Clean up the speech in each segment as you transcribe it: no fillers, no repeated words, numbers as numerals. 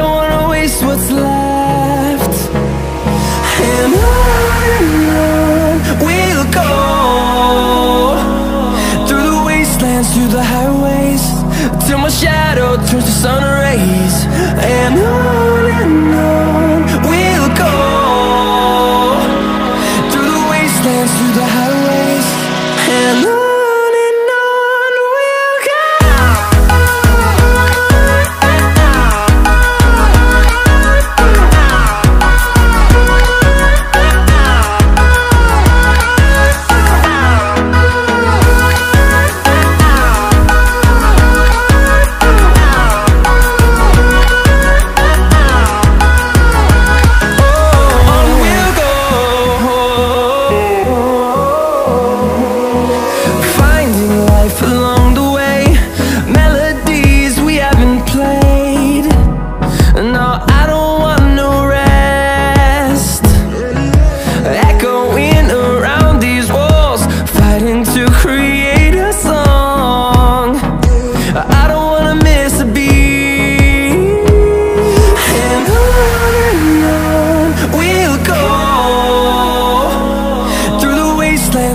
don't wanna waste what's left. And on we'll go, through the wastelands, through the highways, till my shadow turns to sun rays. And on we'll go, through the wastelands, through the highways, and on.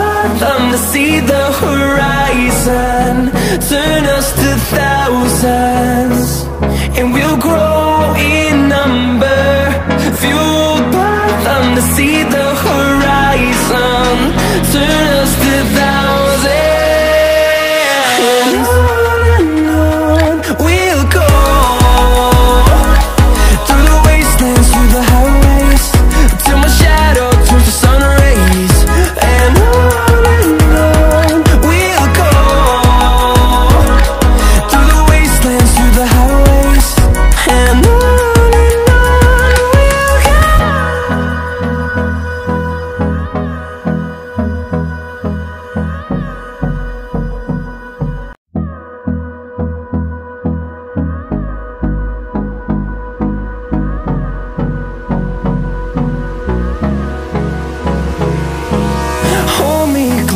See the horizon turn us to thousands, and we'll grow in number, fueled by them. To see the horizon turn us to thousands, and on we'll go, through the wastelands, through the highways, till my shadow turns to sun rays, and on.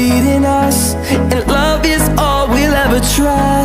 leading us, and love is all we'll ever try.